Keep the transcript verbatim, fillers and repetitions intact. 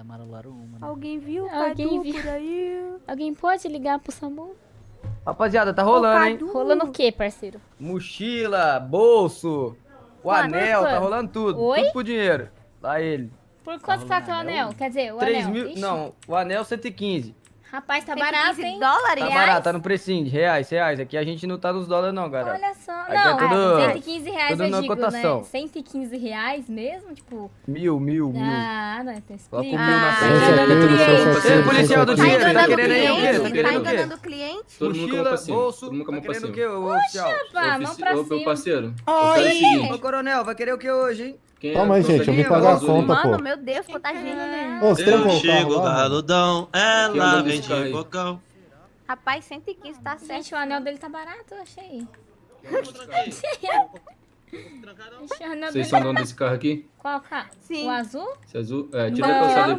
amarelaram uma. Né? Alguém viu o Cadu viu... por aí? Alguém pode ligar pro SAMU? Rapaziada, tá rolando, hein? Rolando o quê, parceiro? Mochila, bolso, o Mano, anel, tá rolando tudo. Oi? Tudo por dinheiro. Lá ele. Por quanto tá o anel? Quer dizer, o três mil... anel. Não, o anel cento e quinze. Rapaz, tá barato, hein? dólares, tá barato, tá no precinho de reais, reais. Aqui a gente não tá nos dólares não, galera. Olha só. Aqui não, é tudo, cento e quinze reais eu digo, cotação. Né? cento e quinze reais mesmo, tipo... Mil, mil, mil. Ah, não, então explica. Coloca um mil na frente. Você é policial do dinheiro, tá querendo aí o quê? Tá querendo o quê? Tá enganando o cliente? Mochila, bolso, tá querendo o quê, ô oficial? Poxa, mão pra cima. Ô, meu parceiro. Ô, coronel, vai querer o que hoje, hein? Quem Toma aí, é gente, eu vim pagar azul, a conta, mano, pô. Mano, meu Deus, quanta gente, né? Eu chego da Aludão, ela vem de bocão. Rapaz, cento e quinze tá certo. Gente, o anel dele tá barato, eu achei. Vocês são dono desse carro aqui? Qual carro? Sim. O azul? Esse azul? É, tira a calçada.